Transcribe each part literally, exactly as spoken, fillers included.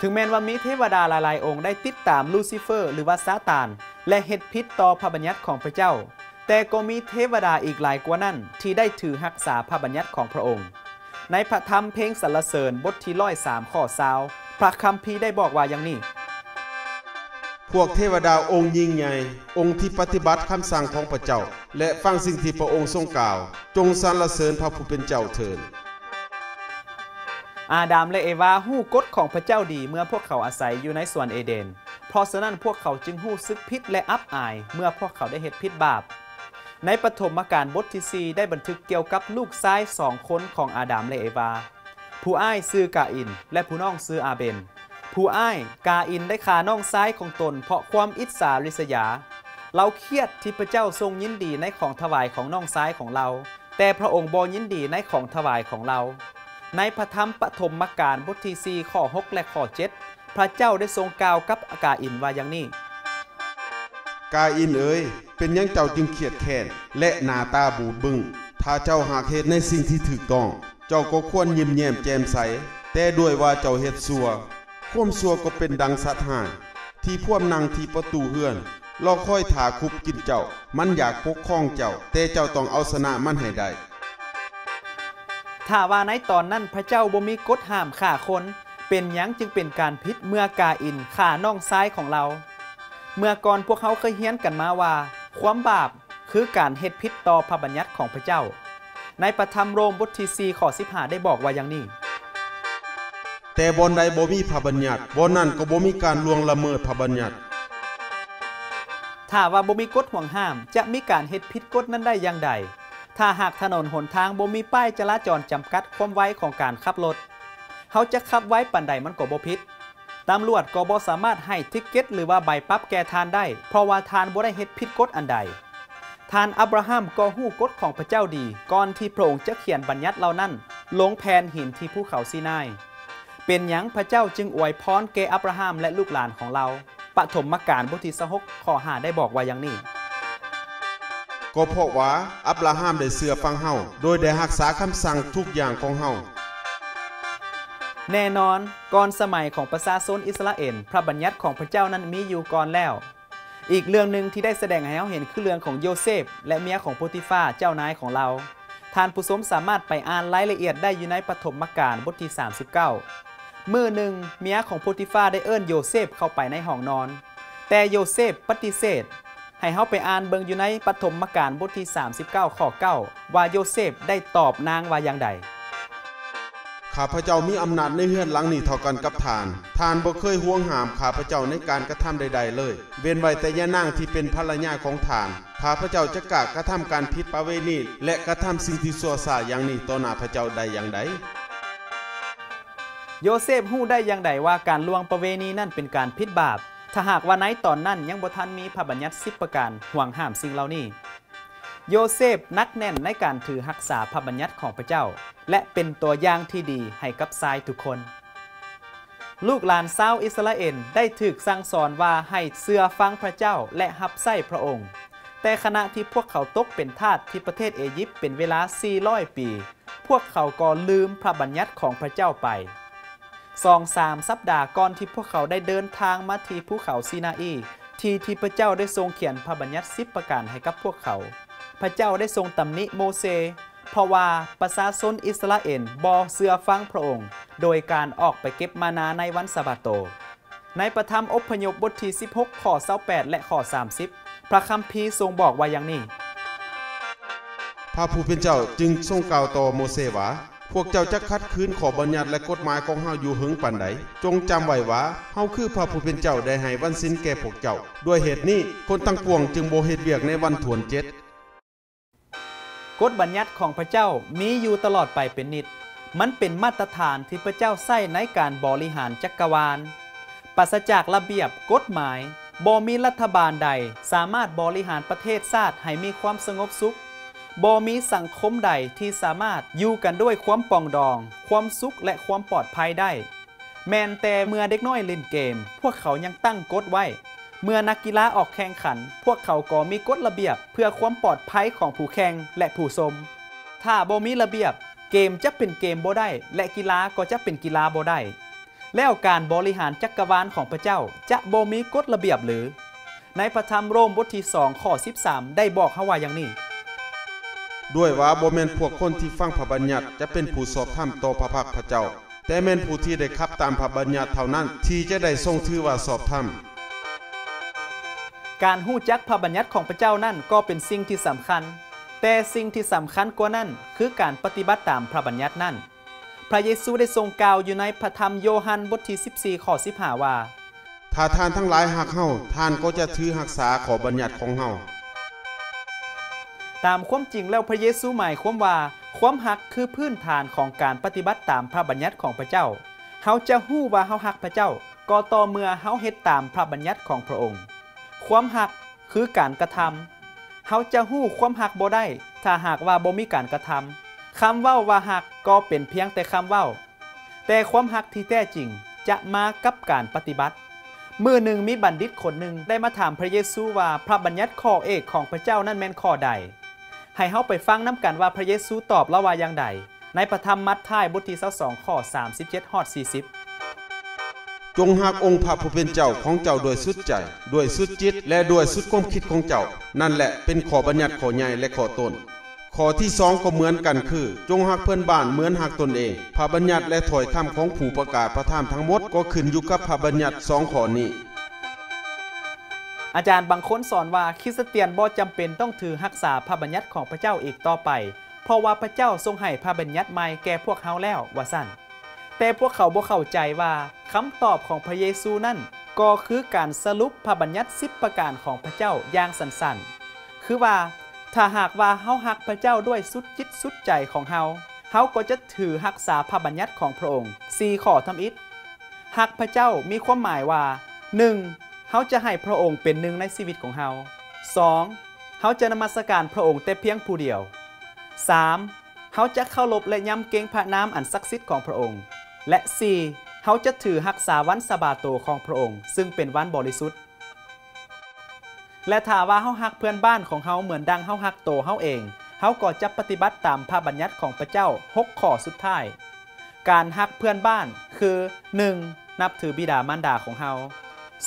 ถึงแม้ว่ามีเทวดาหลายๆองค์ได้ติดตามลูซิเฟอร์หรือว่าซาตานและเฮ็ดพิษต่อพระบัญญัติของพระเจ้าแต่ก็มีเทวดาอีกหลายกว่านั้นที่ได้ถือรักษาพระบัญญัติของพระองค์ในพระธรรมเพลงสรรเสริญบทที่ร้อยสามข้อสาวพระคัมภีร์ได้บอกว่าอย่างนี้พวกเทวดาองค์ยิ่งใหญ่องค์ที่ปฏิบัติคำสั่งของพระเจ้าและฟังสิ่งที่พระองค์ทรงกล่าวจงสรรเสริญพระผู้เป็นเจ้าเถิดอาดัมและเอวาฮู้กฎของพระเจ้าดีเมื่อพวกเขาอาศัยอยู่ในสวนเอเดนเพราะฉะนั้นพวกเขาจึงฮู้สึกผิดและอับอายเมื่อพวกเขาได้เฮ็ดผิดบาปในปฐมกาลบทที่สี่ได้บันทึกเกี่ยวกับลูกชายสองคนของอาดัมและเอวาผู้อ้ายซื้อกาอินและผู้น้องซื้ออาเบนผู้อ้ายกาอินได้ฆ่าน้องชายของตนเพราะความอิจฉาริษยาเราเครียดที่พระเจ้าทรงยินดีในของถวายของน้องชายของเราแต่พระองค์บ่ยินดีในของถวายของเราในพระธรรมปฐมกาลบทที่สี่ข้อหกและข้อเจ็ดพระเจ้าได้ทรงกล่าวกับกาอินว่าอย่างนี้กาอินเอ๋ยเป็นยังเจ้าจึงเครียดแค้นและหน้าตาบูดบึ้งถ้าเจ้าหากเฮ็ดในสิ่งที่ถูกต้องเจ้าก็ควรยิ้มแย้มแจ่มใสแต่ด้วยว่าเจ้าเฮ็ดชั่วความชั่วก็เป็นดังสัตว์ห่างที่พวกนางที่ประตูเฮือนรอคอยถ่าคุบกินเจ้ามันอยากปกครองเจ้าแต่เจ้าต้องเอาชนะมันให้ได้ถ้าว่าในตอนนั้นพระเจ้าบ่มีกฎห้ามฆ่าคนเป็นหยังจึงเป็นการผิดเมื่อกาอินฆ่าน้องชายของเราเมื่อก่อนพวกเขาเคยเฮี้ยนกันมาว่าความบาปคือการเฮ็ดผิดต่อพระบัญญัติของพระเจ้าในพระธรรมโรมบทที่สี่ข้อสิบห้าได้บอกว่าอย่างนี้แต่บ่อนใดบ่มีพระบัญญัติบ่อนนั้นก็บ่มีการล่วงละเมิดพระบัญญัติถ้าว่าบ่มีกฎห่วงห้ามจะมีการเฮ็ดผิดกฎนั้นได้อย่างใดถ้าหากถนนหนทางบ่มีป้ายจราจรจำกัดความไวของการขับรถเขาจะขับไวปานใดมันก็บ่ผิดตำรวจก็บ่สามารถให้ทิกเก็ตหรือว่าใบปรับแก่ทานได้เพราะว่าทานบ่ได้เฮ็ดผิดกฎอันใดทานอับราฮัมก็ฮู้กฎของพระเจ้าดีก่อนที่พระองค์จะเขียนบัญญัติเหล่านั้นลงแผ่นหินที่ภูเขาซีนายเป็นหยังพระเจ้าจึงอวยพรแก่อับราฮัมและลูกหลานของเราปฐมกาลบทที่หกข้อห้าได้บอกไว้อย่างนี้ก็เพราะว่าอับราฮัมได้เชื่อฟังเฮาโดยได้รักษาคำสั่งทุกอย่างของเฮาแน่นอนก่อนสมัยของประชาชนอิสราเอลพระบัญญัติของพระเจ้านั้นมีอยู่ก่อนแล้วอีกเรื่องหนึ่งที่ได้แสดงให้เราเห็นคือเรื่องของโยเซฟและเมียของโพติฟาเจ้านายของเราท่านผู้ชมสามารถไปอ่านรายละเอียดได้อยู่ในปฐมกาลบทที่สามสิบเก้ามื้อหนึ่งเมียของโพติฟาได้เอิ้นโยเซฟเข้าไปในห้องนอนแต่โยเซฟปฏิเสธให้เฮาไปอ่านเบิ่งอยู่ในปฐมกาลบทที่สามสิบเก้าข้อเก้าว่าโยเซฟได้ตอบนางว่าอย่างใดข้าพเจ้ามีอำนาจในเฮือนหลังนี้เท่ากันกับทานทานบ่เคยห่วงห้ามข้าพเจ้าในการกระทำใดๆเลยเว้นไว้แต่ย่านางที่เป็นภรรยาของทานข้าพเจ้าจะกล้ากระทำการผิดประเวณีและกระทำสิ่งที่ชั่วช้าอย่างนี้ต่อหน้าพระเจ้าได้อย่างใดโยเซฟฮู้ได้อย่างใดว่าการล่วงประเวณีนั่นเป็นการผิดบาปถ้าหากว่าในตอนนั้นยังบ่ทันมีพระบัญญัติสิบประการห่วงห้ามสิ่งเหล่านี้โยเซฟนักแน่นในการถือรักษาพระบัญญัติของพระเจ้าและเป็นตัวอย่างที่ดีให้กับชายทุกคนลูกหลานชาวอิสราเอลได้ถูกสั่งสอนว่าให้เชื่อฟังพระเจ้าและรับใช้พระองค์แต่ขณะที่พวกเขาตกเป็นทาสที่ประเทศอียิปต์เป็นเวลาสี่ร้อยปีพวกเขาก็ลืมพระบัญญัติของพระเจ้าไปสองสามสัปดาห์ก่อนที่พวกเขาได้เดินทางมาที่ภูเขาซีนาอีที่ที่พระเจ้าได้ทรงเขียนพระบัญญัติสิบประการให้กับพวกเขาพระเจ้าได้ทรงตำหนิโมเสสเพราะว่าประชาชนอิสราเอลบ่เชื่อฟังพระองค์โดยการออกไปเก็บมานาในวันสะบาโตในพระธรรมอพยพบทที่สิบหกข้อยี่สิบแปดและข้อสามสิบพระคัมภีร์ทรงบอกไว้อย่างนี้พระผู้เป็นเจ้าจึงทรงกล่าวต่อโมเสสว่าพวกเจ้าจะคัดคืนข้อบัญญัติและกฎหมายของเฮาอยู่หึงปานใดจงจำไว้ว่าเฮาคือพระผู้เป็นเจ้าได้ให้วันศีลแก่พวกเจ้าด้วยเหตุนี้คนทั้งปวงจึงบ่เฮ็ดเวียกในวันถวนเจ็ดกฎบัญญัติของพระเจ้ามีอยู่ตลอดไปเป็นนิจมันเป็นมาตรฐานที่พระเจ้าใช้ในการบริหารจักรวาลปราศจากระเบียบกฎหมายบ่มีรัฐบาลใดสามารถบริหารประเทศชาติให้มีความสงบสุขบ่มีสังคมใดที่สามารถอยู่กันด้วยความปองดองความสุขและความปลอดภัยได้แม้แต่เมื่อเด็กน้อยเล่นเกมพวกเขายังตั้งกฎไว้เมื่อนักกีฬาออกแข่งขันพวกเขาก็มีกฎระเบียบเพื่อความปลอดภัยของผู้แข่งและผู้ชมถ้าบ่มีระเบียบเกมจะเป็นเกมบ่ได้และกีฬาก็จะเป็นกีฬาบ่ได้ แล้วการบริหารจักรวาลของพระเจ้าจะบ่มีกฎระเบียบหรือในพระธรรมโรมบทที่สองข้อสิบสามได้บอกเฮาว่าอย่างนี้ด้วยว่าบ่แม่นพวกคนที่ฟังพระบัญญัติจะเป็นผู้สอบธรรมต่อพระภาคพระเจ้าแต่แม่นผู้ที่ได้ขับตามพระบัญญัติเท่านั้นที่จะได้ทรงถือว่าสอบธรรมการฮู้จักพระบัญญัติของพระเจ้านั่นก็เป็นสิ่งที่สำคัญแต่สิ่งที่สำคัญกว่านั้นคือการปฏิบัติตามพระบัญญัตินั่นพระเยซูได้ทรงกล่าวอยู่ในพระธรรมโยฮันบทที่สิบสี่ข้อสิบห้าว่าถ้าท่านทั้งหลายหักเฮาท่านก็จะถือรักษาข้อบัญญัติของเฮาตามความจริงแล้วพระเยซูหมายความว่าความหักคือพื้นฐานของการปฏิบัติตามพระบัญญัติของพระเจ้าเฮาจะฮู้ว่าเฮาหักพระเจ้าก็ต่อเมื่อเฮาเฮ็ดตามพระบัญญัติของพระองค์ความหักคือการกระทำเฮาจะฮู้ความหักบ่ได้ถ้าหากว่าบ่มีการกระทำคำเว้าว่าหักก็เป็นเพียงแต่คำเว้าแต่ความหักที่แท้จริงจะมากับการปฏิบัติมื้อหนึ่งมีบัณฑิตคนหนึ่งได้มาถามพระเยซูว่าพระบัญญัติข้อเอกของพระเจ้านั้นแม่นข้อใดให้เฮาไปฟังนำกันว่าพระเยซูตอบละว่าอย่างใดในพระธรรมมัทธิวบทที่ยี่สิบสองข้อสามสิบเจ็ดฮอดสี่สิบจงหักองค์พระผู้เป็นเจ้าของเจ้าโดยสุดใจด้วยสุดจิตและด้วยสุดความคิดของเจ้านั่นแหละเป็นข้อบัญญัติข้อใหญ่และข้อต้นข้อที่สองก็เหมือนกันคือจงหักเพื่อนบ้านเหมือนหักตนเองพระบัญญัติและถ้อยคำของผู้ประกาศพระธรรมทั้งหมดก็ขึ้นอยู่กับพระบัญญัติสองข้อนี้อาจารย์บางคนสอนว่าคริสเตียนบ่จำเป็นต้องถือรักษาพระบัญญัติของพระเจ้าอีกต่อไปเพราะว่าพระเจ้าทรงให้พระบัญญัติใหม่แก่พวกเขาแล้วว่าซั่นแต่พวกเขาบ่เข้าใจว่าคำตอบของพระเยซูนั่นก็คือการสรุปพระบัญญัติสิบประการของพระเจ้าอย่างสั้นๆคือว่าถ้าหากว่าเฮารักพระเจ้าด้วยสุดจิตสุดใจของเฮาเฮาก็จะถือรักษาพระบัญญัติของพระองค์สี่ข้อทำอิฐรักพระเจ้ามีความหมายว่า หนึ่ง เฮาจะให้พระองค์เป็นหนึ่งในชีวิตของเฮา สอง เฮาจะนมัสการพระองค์แต่เพียงผู้เดียว สาม เฮาจะเคารพและยำเกรงพระนามอันศักดิ์สิทธิ์ของพระองค์และสี่เขาจะถือรักษาวันสะบาโตของพระองค์ซึ่งเป็นวันบริสุทธิ์และถ้าว่าเฮารักเพื่อนบ้านของเฮาเหมือนดังเฮารักโตเฮาเองเฮาก็จะปฏิบัติตามพระบัญญัติของพระเจ้าหกข้อสุดท้ายการรักเพื่อนบ้านคือ หนึ่ง นับถือบิดามารดาของเฮา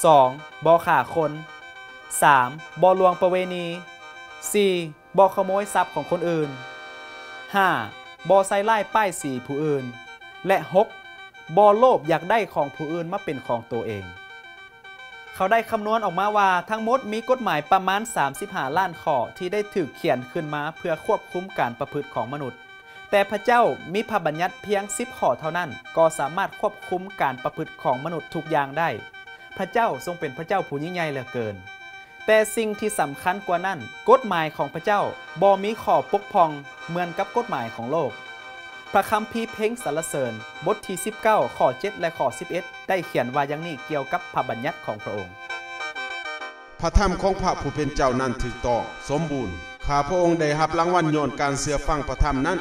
สอง บ่ฆ่าคน สาม บ่ล่วงประเวณี สี่ บ่ขโมยทรัพย์ของคนอื่น ห้า บ่ใส่ร้ายป้ายสีผู้อื่นและ หกบ่โลภอยากได้ของผู้อื่นมาเป็นของตัวเองเขาได้คำนวณออกมาว่าทั้งหมดมีกฎหมายประมาณสามสิบห้าล้านข้อที่ได้ถูกเขียนขึ้นมาเพื่อควบคุมการประพฤติของมนุษย์แต่พระเจ้ามีพระบัญญัติเพียงสิบข้อเท่านั้นก็สามารถควบคุมการประพฤติของมนุษย์ทุกอย่างได้พระเจ้าทรงเป็นพระเจ้าผู้ยิ่งใหญ่เหลือเกินแต่สิ่งที่สำคัญกว่านั้นกฎหมายของพระเจ้าบ่มีข้อปกป้องเหมือนกับกฎหมายของโลกพระคัมภีร์เพลงสรรเสริญบทที่สิบเก้าข้อเจ็ดและข้อสิบเอ็ดได้เขียนว่าอย่างนี้เกี่ยวกับพระบัญญัติของพระองค์พระธรรมของพระผู้เป็นเจ้านั้นถูกต้องสมบูรณ์ข้าพระองค์ได้รับรางวัลย้อนการเชื่อฟังพระธรรมนั้น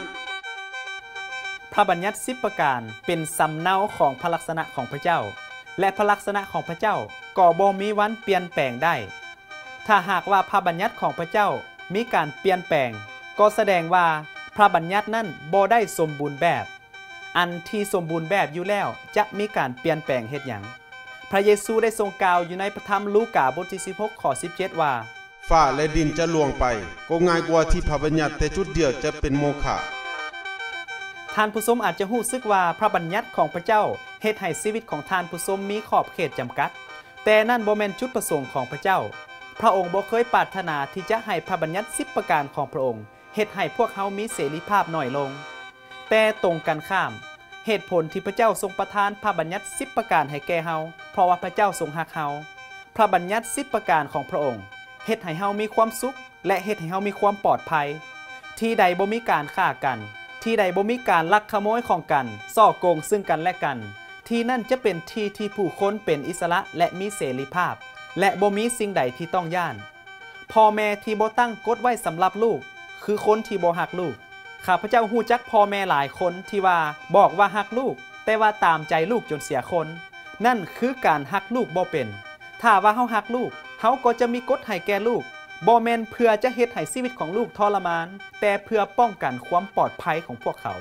พระบัญญัติสิบประการเป็นสำเนาของพระลักษณะของพระเจ้าและพระลักษณะของพระเจ้าก็บ่มีวันเปลี่ยนแปลงได้ถ้าหากว่าพระบัญญัติของพระเจ้ามีการเปลี่ยนแปลงก็แสดงว่าพระบัญญัตินั้นบ่ได้สมบูรณ์แบบอันที่สมบูรณ์แบบอยู่แล้วจะมีการเปลี่ยนแปลงเฮ็ดหยังพระเยซูได้ทรงกล่าวอยู่ในพระธรรมลูกาบทที่สิบหกข้อสิบเจ็ดว่าฟ้าและดินจะล่วงไปก็ง่ายกว่าที่พระบัญญัติแต่จุดเดียวจะเป็นโมฆะท่านผู้ชมอาจจะรู้สึกว่าพระบัญญัติของพระเจ้าเฮ็ดให้ชีวิตของท่านผู้ชมมีขอบเขตจำกัดแต่นั่นบ่แม่นจุดประสงค์ของพระเจ้าพระองค์บ่เคยปรารถนาที่จะให้พระบัญญัติสิบประการของพระองค์เหตุให้พวกเขามีเสรีภาพหน่อยลงแต่ตรงกันข้ามเหตุผลที่พระเจ้าทรงประทานพระบัญญัติสิบประการให้แก่เฮาเพราะว่าพระเจ้าทรงรักเฮาพระบัญญัติสิบประการของพระองค์เหตุให้เฮามีความสุขและเหตุให้เฮามีความปลอดภัยที่ใดบ่มีการฆ่ากันที่ใดบ่มีการลักขโมยของกันซ้อโกงซึ่งกันและกันที่นั่นจะเป็นที่ที่ผู้คนเป็นอิสระและมีเสรีภาพและบ่มีสิ่งใดที่ต้องย่านพ่อแม่ที่บ่ตั้งกฎไว้สำหรับลูกคือคนที่บ่ฮักลูกข้าพเจ้าฮู้จักพ่อแม่หลายคนที่ว่าบอกว่าฮักลูกแต่ว่าตามใจลูกจนเสียคนนั่นคือการฮักลูกบ่เป็นถ้าว่าเฮาฮักลูกเฮาก็จะมีกฎให้แก่ลูกบ่แม่นเพื่อจะเฮ็ดให้ชีวิตของลูกทรมานแต่เพื่อป้องกันความปลอดภัยของพวกเขา